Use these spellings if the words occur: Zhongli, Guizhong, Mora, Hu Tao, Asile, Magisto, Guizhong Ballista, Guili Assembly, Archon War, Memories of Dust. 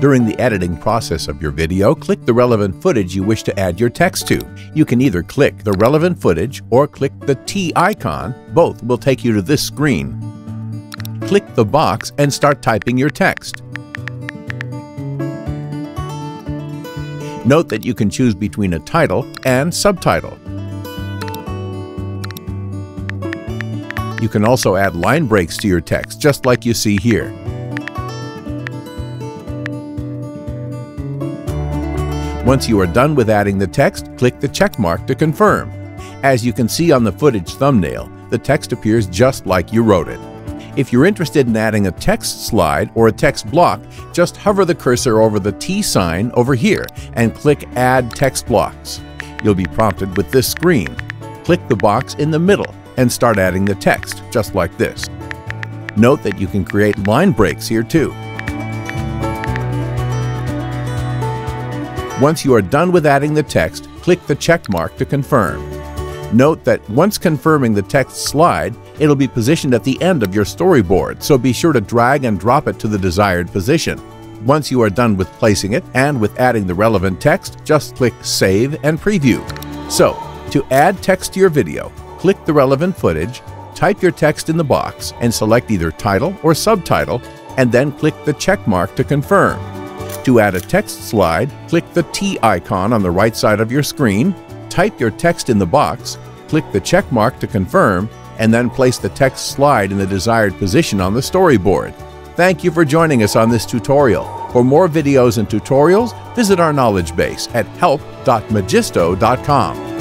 During the editing process of your video, click the relevant footage you wish to add your text to. You can either click the relevant footage or click the T icon. Both will take you to this screen. Click the box and start typing your text. Note that you can choose between a title and subtitle. You can also add line breaks to your text, just like you see here. Once you are done with adding the text, click the check mark to confirm. As you can see on the footage thumbnail, the text appears just like you wrote it. If you're interested in adding a text slide or a text block, just hover the cursor over the T sign over here and click Add Text Blocks. You'll be prompted with this screen. Click the box in the middle and start adding the text, just like this. Note that you can create line breaks here too. Once you are done with adding the text, click the check mark to confirm. Note that once confirming the text slide, it'll be positioned at the end of your storyboard, so be sure to drag and drop it to the desired position. Once you are done with placing it and with adding the relevant text, just click Save and Preview. So, to add text to your video, click the relevant footage, type your text in the box, and select either title or subtitle, and then click the check mark to confirm. To add a text slide, click the T icon on the right side of your screen, type your text in the box, click the check mark to confirm, and then place the text slide in the desired position on the storyboard. Thank you for joining us on this tutorial. For more videos and tutorials, visit our knowledge base at help.magisto.com.